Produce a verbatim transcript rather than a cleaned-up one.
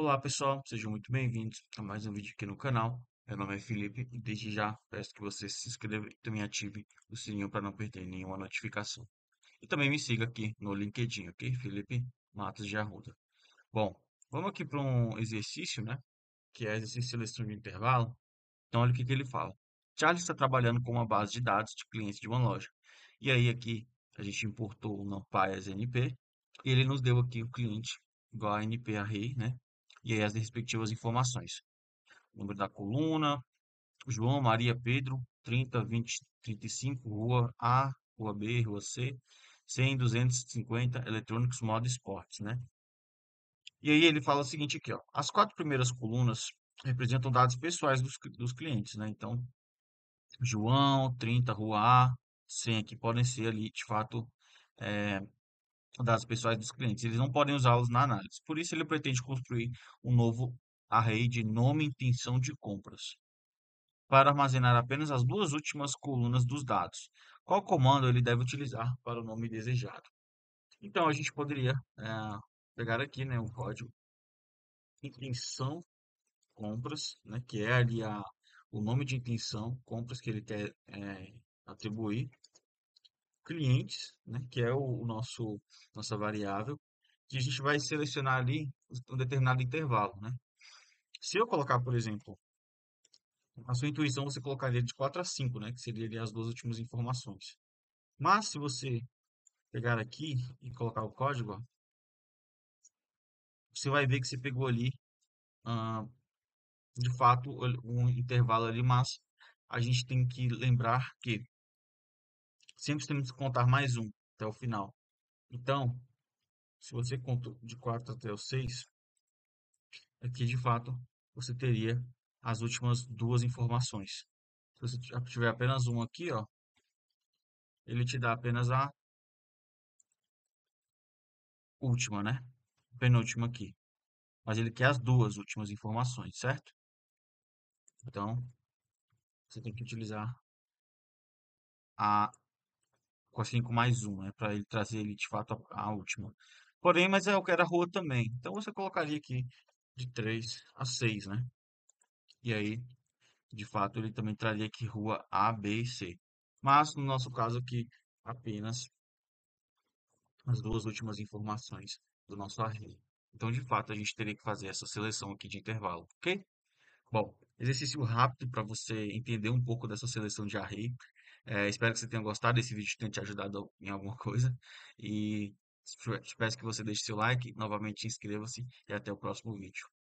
Olá pessoal, sejam muito bem-vindos a mais um vídeo aqui no canal. Meu nome é Felipe e desde já peço que você se inscreva e também ative o sininho para não perder nenhuma notificação. E também me siga aqui no LinkedIn, ok? Felipe Matos de Arruda. Bom, vamos aqui para um exercício, né? Que é exercício de seleção de intervalo. Então olha o que, que ele fala. Charles está trabalhando com uma base de dados de clientes de uma loja. E aí aqui a gente importou o numpy as N P e ele nos deu aqui o cliente igual a N P Array, né? E aí as respectivas informações. O número da coluna, João, Maria, Pedro, trinta, vinte, trinta e cinco, rua A, rua B, rua C, cem, duzentos e cinquenta, eletrônicos, moda, esportes, né? E aí ele fala o seguinte aqui, ó. As quatro primeiras colunas representam dados pessoais dos, dos clientes, né? Então, João, trinta, rua A, cem aqui podem ser ali, de fato, é... dados pessoais dos clientes, eles não podem usá-los na análise. Por isso, ele pretende construir um novo array de nome e intenção de compras, para armazenar apenas as duas últimas colunas dos dados. Qual comando ele deve utilizar para o nome desejado? Então, a gente poderia é, pegar aqui, né, o código intenção compras, né, que é ali a, o nome de intenção compras que ele quer é, atribuir. Clientes, né, que é o nosso nossa variável, que a gente vai selecionar ali um determinado intervalo, né? Se eu colocar, por exemplo, a sua intuição, você colocaria de quatro a cinco, né, que seria ali as duas últimas informações. Mas se você pegar aqui e colocar o código, ó, você vai ver que você pegou ali, ah, de fato, um intervalo ali, mas a gente tem que lembrar que sempre temos que contar mais um até o final. Então, se você conta de quatro até o seis, aqui de fato você teria as últimas duas informações. Se você tiver apenas um aqui, ó, ele te dá apenas a última, né? Penúltima aqui. Mas ele quer as duas últimas informações, certo? Então, você tem que utilizar a com cinco mais um, né, para ele trazer ele de fato a, a última. Porém, mas eu quero a rua também. Então você colocaria aqui de três a seis, né? E aí, de fato, ele também traria aqui rua A, B e C. Mas no nosso caso aqui, apenas as duas últimas informações do nosso array. Então, de fato, a gente teria que fazer essa seleção aqui de intervalo, ok? Bom, exercício rápido para você entender um pouco dessa seleção de array. É, espero que você tenha gostado desse vídeo, tenha te ajudado em alguma coisa. E te peço que você deixe seu like, novamente inscreva-se e até o próximo vídeo.